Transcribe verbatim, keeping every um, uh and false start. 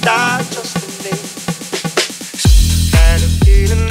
Start just a name. And I'm feeling